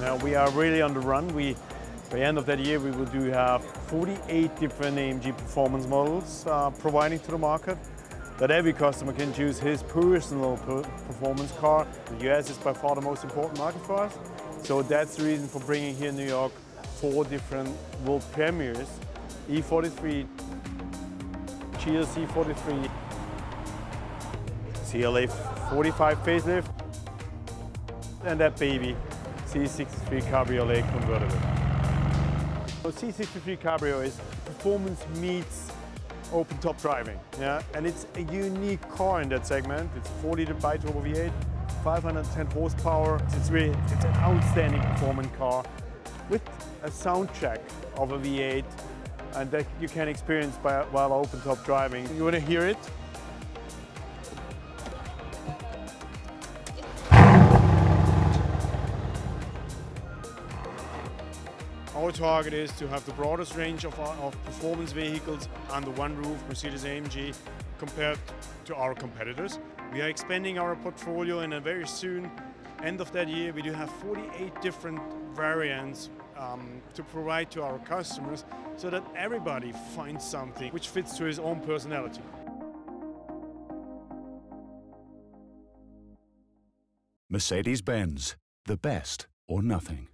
Now we are really on the run. By the end of that year, we will have 48 different AMG performance models providing to the market, that every customer can choose his personal performance car. The US is by far the most important market for us, so that's the reason for bringing here in New York 4 different world premieres: E43, GLC 43, CLA 45 facelift, and that baby, C63 Cabriolet convertible. So C63 Cabrio is performance meets open top driving, yeah? And it's a unique car in that segment. It's 40-liter bi-turbo V8, 510 horsepower. It's an outstanding performance car with a soundtrack of a V8, and that you can experience while open top driving. You want to hear it? Our target is to have the broadest range of performance vehicles under one roof, Mercedes-AMG, compared to our competitors. We are expanding our portfolio, and very soon, end of that year, we do have 48 different variants to provide to our customers, so that everybody finds something which fits to his own personality. Mercedes-Benz, the best or nothing.